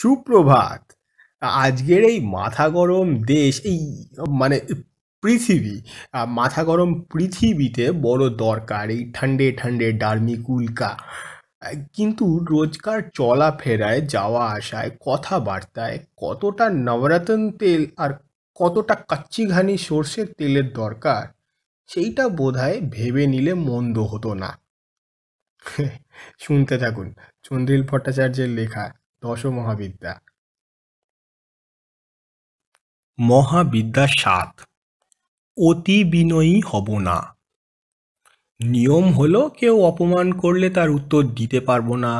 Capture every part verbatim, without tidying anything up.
সুপ্রভাত। আজকের এই মাথা গরম দেশ, এই মানে পৃথিবী, মাথা গরম পৃথিবীতে বড় দরকার এই ঠান্ডে ঠান্ডে ডার্মি কুলকা। কিন্তু রোজকার চলাফেরায়, যাওয়া আসায়, কথাবার্তায় কতটা নবরত্ন তেল আর কতটা কাচ্চি ঘানি সর্ষের তেলের দরকার, সেইটা বোধহয় ভেবে নিলে মন্দ হতো না। শুনতে থাকুন চন্দ্রিল ভট্টাচার্যের লেখা দশমহাবিদ্যা। মহাবিদ্যা সাত, অতি বিনয়ী হব না। নিয়ম হলো কেউ অপমান করলে তার উত্তর দিতে পারবো না,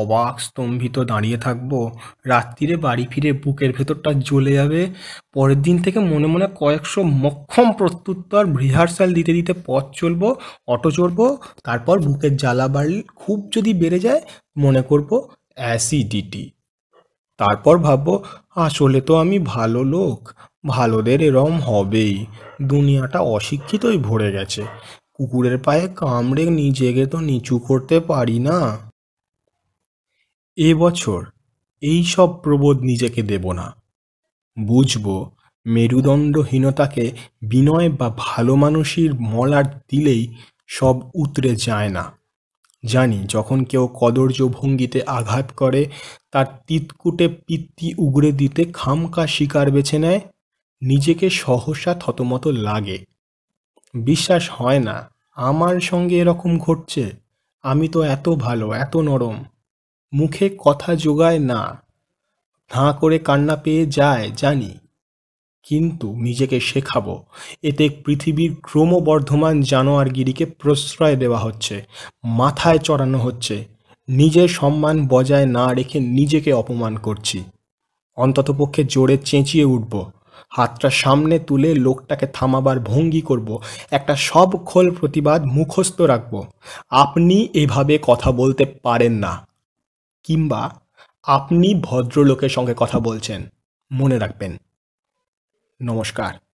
অবাক স্তম্ভিত দাঁড়িয়ে থাকবো। রাত্রিরে বাড়ি ফিরে বুকের ভেতরটা জ্বলে যাবে। পরের দিন থেকে মনে মনে কয়েকশো মক্ষম প্রত্যুত্তর রিহার্সাল দিতে দিতে পথ চলবো, অটো চড়বো। তারপর বুকের জ্বালা বাড়ল খুব যদি বেড়ে যায় মনে করবো অ্যাসিডিটি। তারপর ভাববো আসলে তো আমি ভালো লোক, ভালোদের এরম হবেই, দুনিয়াটা অশিক্ষিতই ভরে গেছে। কুকুরের পায়ে কামড়ে নিজেকে তো নিচু করতে পারি না। এবছর এই সব প্রবোধ নিজেকে দেব না। বুঝব মেরুদণ্ডহীনতাকে বিনয় বা ভালো মানুষের মলার দিলেই সব উতরে যায় না। জানি যখন কেউ কদর্য ভঙ্গিতে আঘাত করে, তার তিতকুটে পিত্তি উগড়ে দিতে খামকা শিকার বেছে নেয়, নিজেকে সহসা থতমত লাগে। বিশ্বাস হয় না আমার সঙ্গে এরকম ঘটছে, আমি তো এত ভালো, এত নরম। মুখে কথা জোগায় না, না করে কান্না পেয়ে যায় জানি, কিন্তু নিজেকে শেখাবো এতে পৃথিবীর ক্রমবর্ধমান জানোয়ারগিরিকে প্রশ্রয় দেওয়া হচ্ছে, মাথায় চড়ানো হচ্ছে। নিজের সম্মান বজায় না রেখে নিজেকে অপমান করছি। অন্ততপক্ষে জোরে চেঁচিয়ে উঠব, হাতটা সামনে তুলে লোকটাকে থামাবার ভঙ্গি করব, একটা সবখোল প্রতিবাদ মুখস্থ রাখব। আপনি এভাবে কথা বলতে পারেন না, কিংবা আপনি ভদ্রলোকের সঙ্গে কথা বলছেন, মনে রাখবেন। নমস্কার।